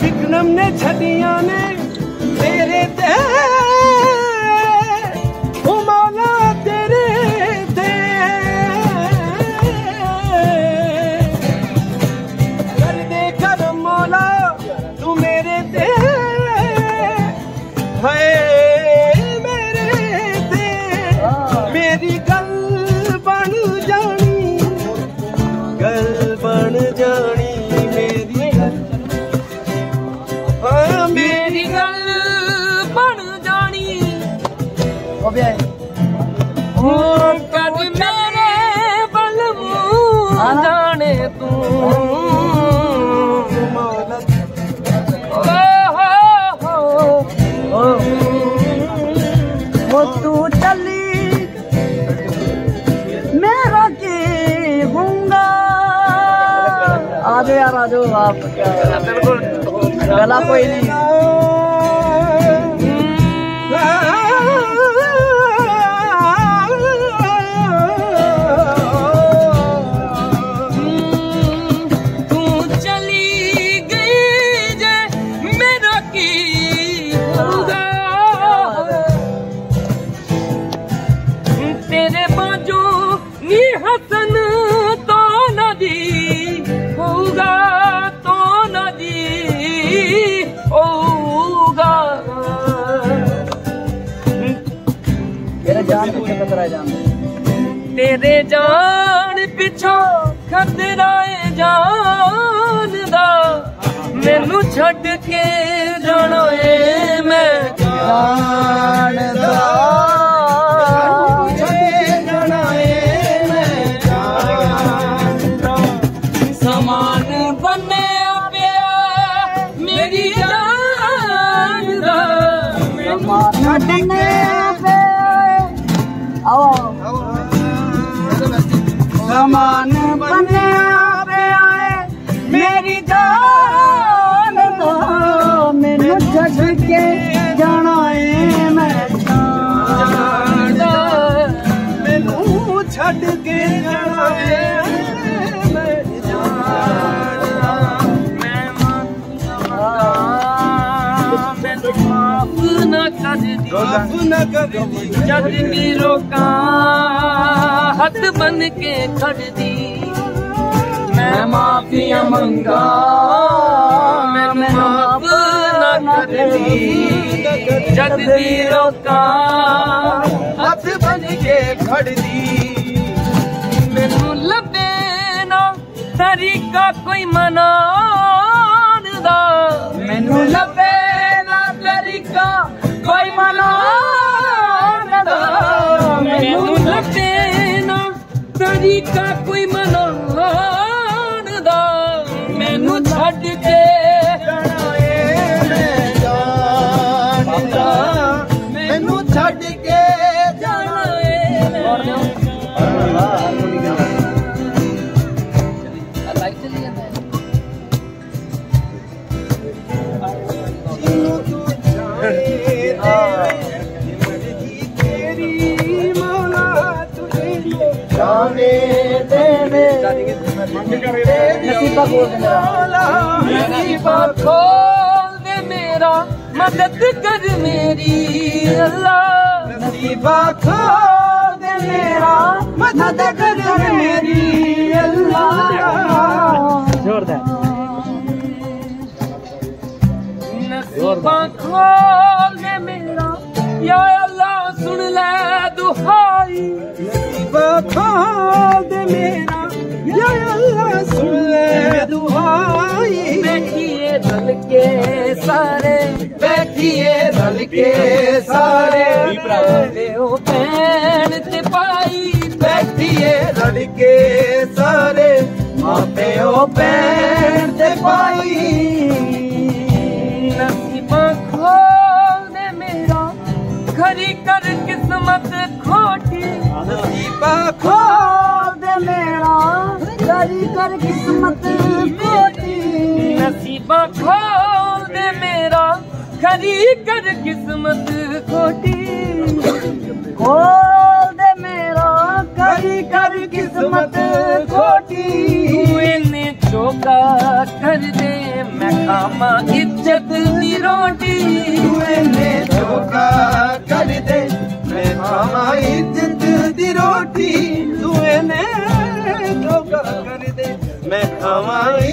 विक्रम ने छदिया ने तेरे जाने तू मौलत हो तू चली मेरा के गूंगा आधे यार आजो आप बिल्कुल गला कोई नहीं तेरे जान पिछो खतरा है जान दा मैनू छड़ के जाना है मैं जान दा जाना है मैं जान दा समान बने प्या मेरी जान दा छड़ के समान बने आए मेरी जान दा मैनू छड़ के जाना है मैं जान दा मैनू छड़ के जाना है मैं जान दा मैं मैनू माफ ना कर दी जद मेरो का हथ बन के खड़ दी मैं माफिया मंगा मैं माफ ना कर दी जद दीरो का हथ बन के खड़ दी मैनू लबे ना तरीका कोई मनान दा मैनू लबे ना तरीका कोई मनान दा मैनू लबे तरीका कोई मनान दा मैनू छड़ के जाना है जान दा मैनू छड़ के जाना है जाने देने नसीबा खोल दे मेरा मदद कर मेरी अल्लाह नसीबा खोल दे मेरा मदद कर मेरी अल्लाह जोरदार नसीबा खोल दे मेरा या अल्लाह सुन ले दुहाई खोल दे मेरा या अल्लाह सुन ले दुआई बैठिए रल के सारे ओ भैन ते भाई बैठिए रल के सारे मां प्यो भैन ते भाई नसीबां खोल दे मेरा खरी कर किस्मत खोटी नसीबा खोल दे मेरा गरी कर किस्मत खोटी खोल दे मेरा, खरी कर किस्मत खोटी, खोल दे मेरा, खरी कर किस्मत खोटी। इन्हें चौका कर दे, मैं खामा इज्जत दी रोटी, इन्हें चौका कर दे, मैं खामा इज्जत दी रोटी। तू इन्हें चौका कर दे, मैं खामा